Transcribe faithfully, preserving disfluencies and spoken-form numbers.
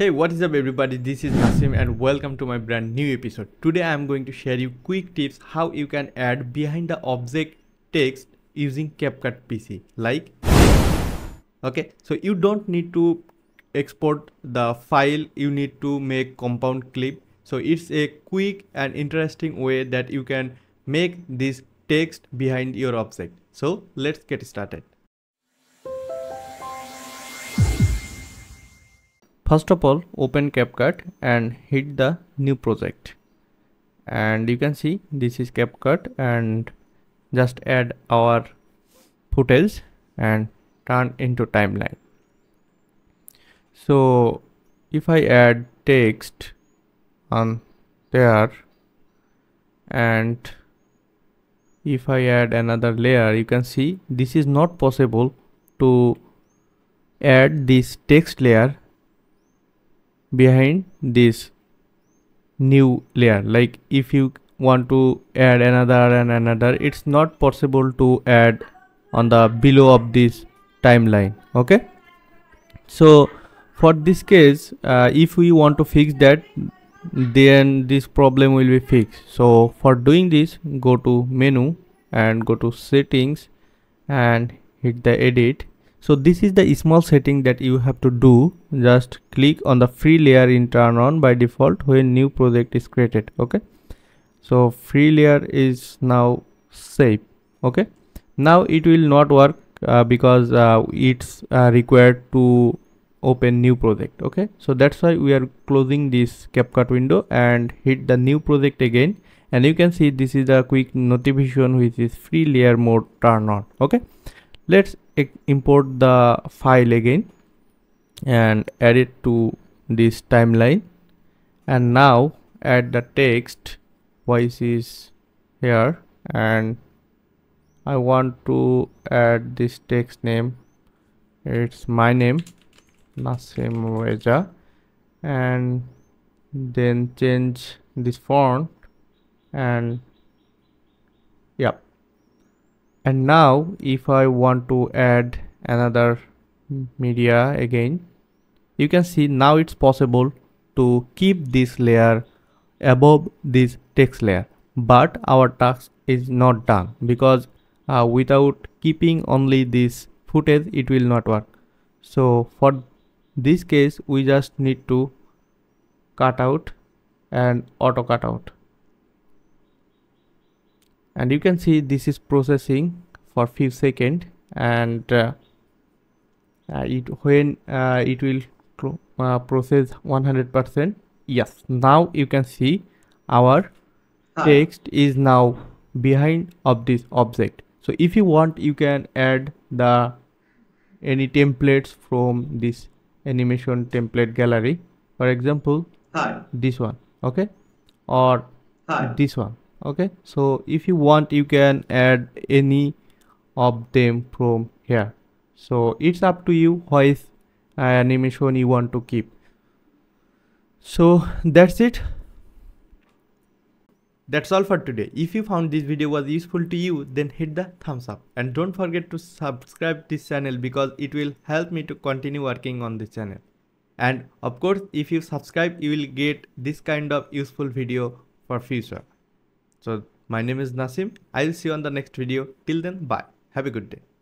Hey, what is up everybody, this is Nasim and welcome to my brand new episode. Today I am going to share you quick tips how you can add behind the object text using CapCut P C. Like, okay, so you don't need to export the file, you need to make compound clip. So it's a quick and interesting way that you can make this text behind your object. So let's get started. First of all, open CapCut and hit the new project, and you can see this is CapCut, and just add our footage and turn into timeline. So if I add text on there, and if I add another layer, you can see this is not possible to add this text layer behind this new layer. Like if you want to add another and another, it's not possible to add on the below of this timeline. Okay, so for this case, uh, if we want to fix that, then this problem will be fixed. So for doing this, go to menu and go to settings and hit the edit. So this is the small setting that you have to do. Just click on the free layer in turn on by default when new project is created. Okay, so free layer is now safe. Okay, now it will not work uh, because uh, it's uh, required to open new project. Okay, so that's why we are closing this CapCut window and hit the new project again, and you can see this is the quick notification which is free layer mode turn on. Okay, let's import the file again and add it to this timeline, and now add the text which is here, and I want to add this text name. It's my name, Nasim Reza, and then change this font, and yep. And now if I want to add another media again, you can see now it's possible to keep this layer above this text layer, but our task is not done because uh, without keeping only this footage it will not work. So for this case we just need to cut out and auto cut out. And you can see this is processing for few seconds, and uh, uh, it when uh, it will uh, process one hundred percent. Yes, now you can see our text is now behind of this object. So if you want, you can add the any templates from this animation template gallery. For example, Hi. This one, okay, or Hi. This one. Okay, so if you want, you can add any of them from here. So it's up to you which uh, animation you want to keep. So that's it. That's all for today. If you found this video was useful to you, then hit the thumbs up, and don't forget to subscribe this channel because it will help me to continue working on this channel. And of course, if you subscribe, you will get this kind of useful video for future. So my name is Nasim. I'll see you on the next video. Till then, bye. Have a good day.